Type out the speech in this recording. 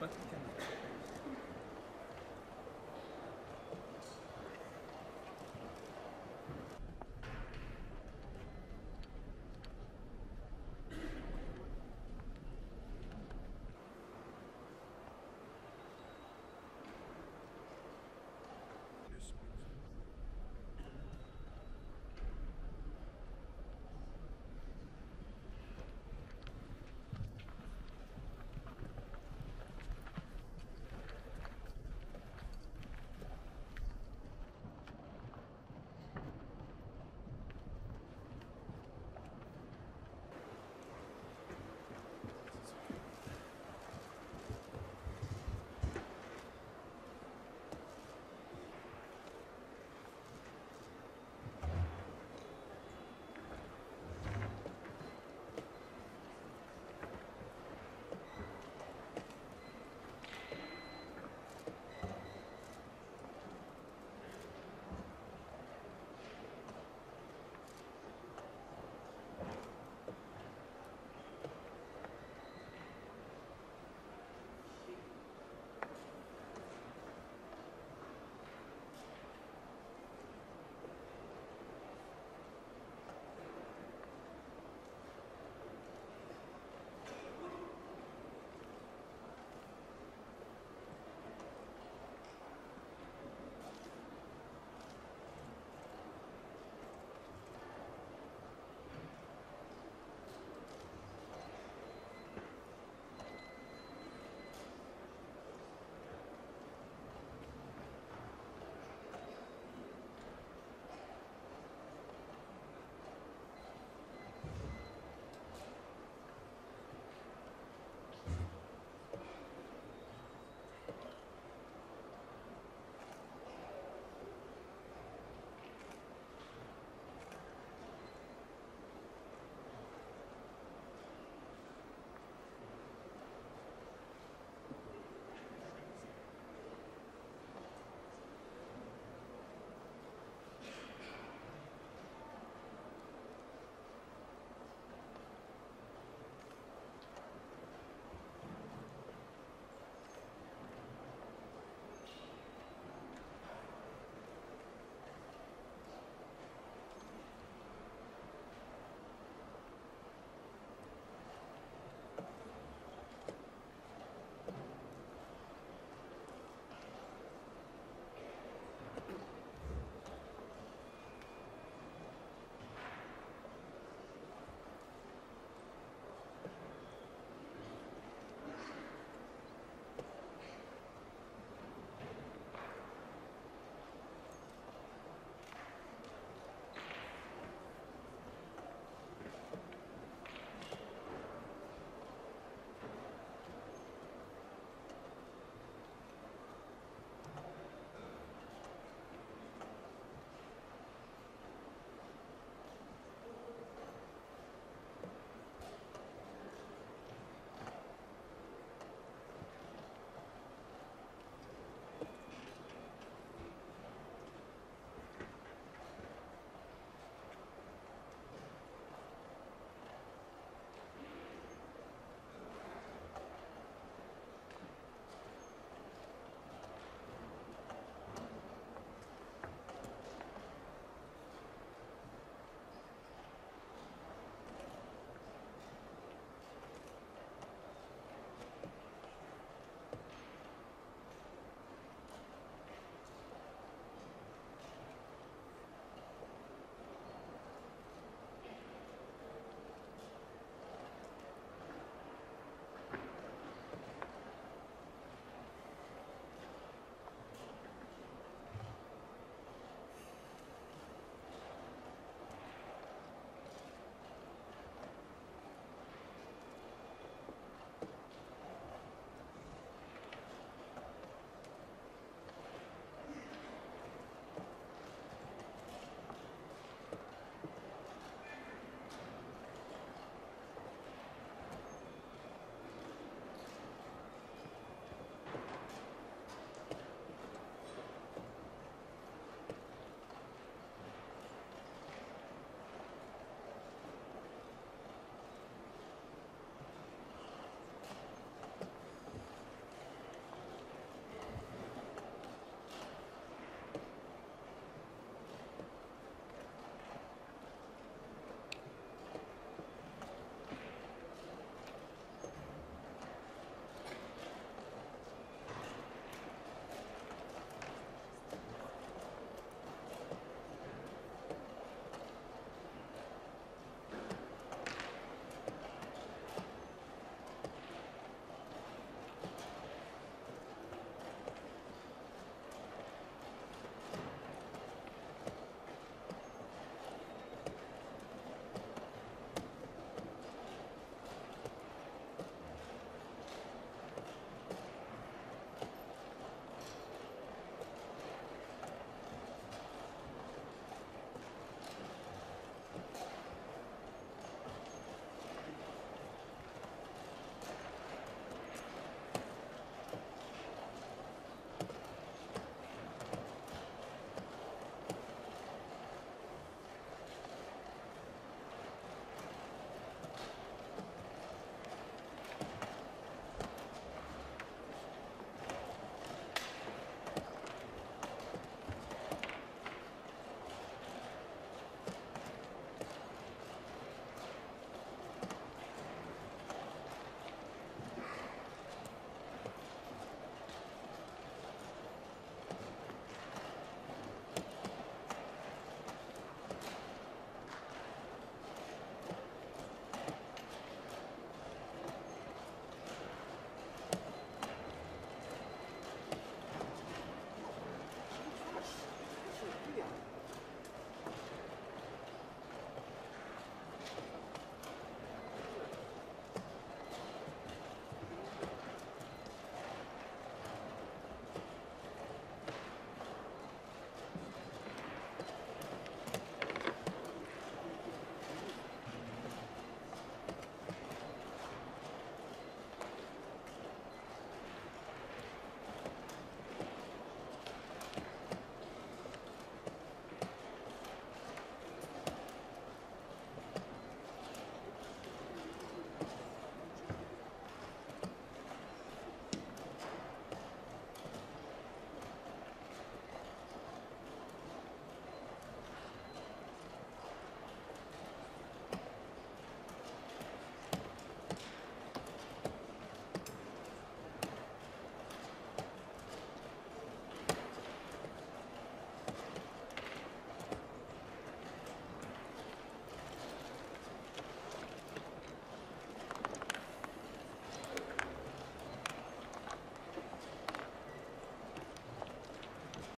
but you cannot.